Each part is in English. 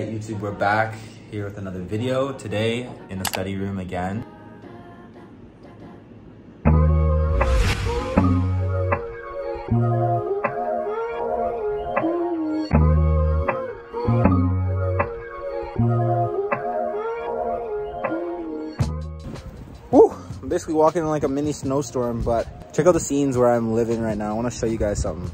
right, YouTube, we're back here with another video. Today, in the study room again. Woo! I'm basically walking in like a mini snowstorm, but check out the scenes where I'm living right now. I want to show you guys something.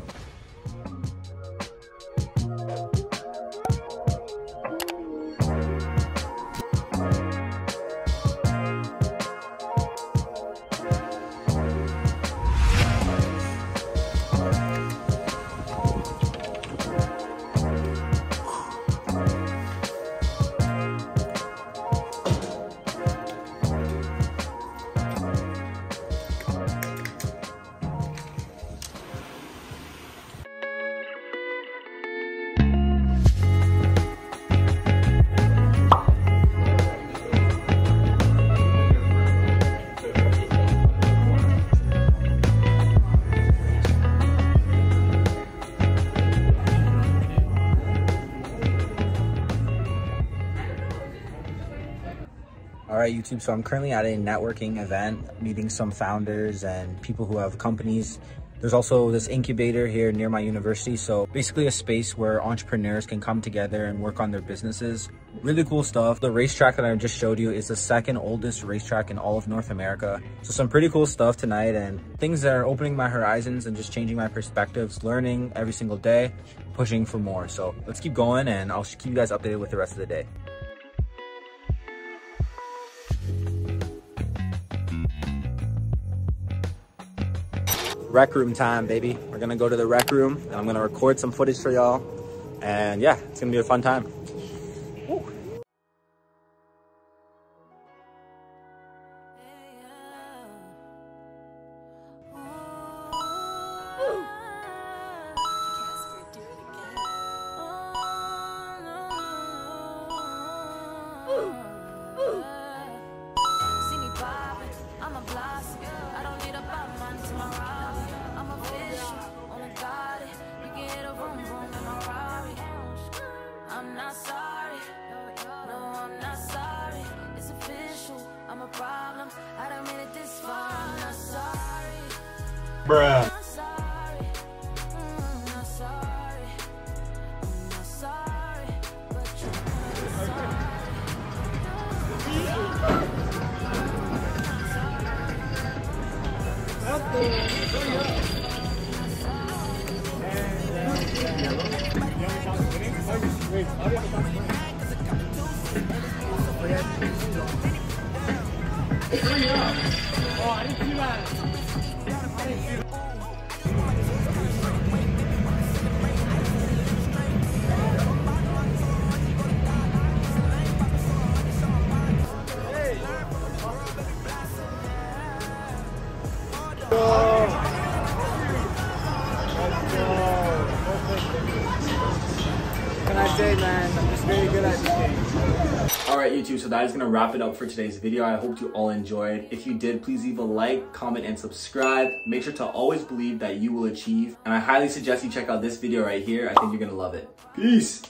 Alright YouTube, so I'm currently at a networking event, meeting some founders and people who have companies. There's also this incubator here near my university, so basically a space where entrepreneurs can come together and work on their businesses. Really cool stuff. The racetrack that I just showed you is the second oldest racetrack in all of North America. So some pretty cool stuff tonight and things that are opening my horizons and just changing my perspectives, learning every single day, pushing for more. So let's keep going and I'll keep you guys updated with the rest of the day. Rec room time, baby. We're gonna go to the rec room and I'm gonna record some footage for y'all, and yeah, it's gonna be a fun time. Bruh. Oh, I didn't see that. Alright YouTube, so that is going to wrap it up for today's video. I hope you all enjoyed. If you did, please leave a like, comment, and subscribe. Make sure to always believe that you will achieve. And I highly suggest you check out this video right here. I think you're going to love it. Peace!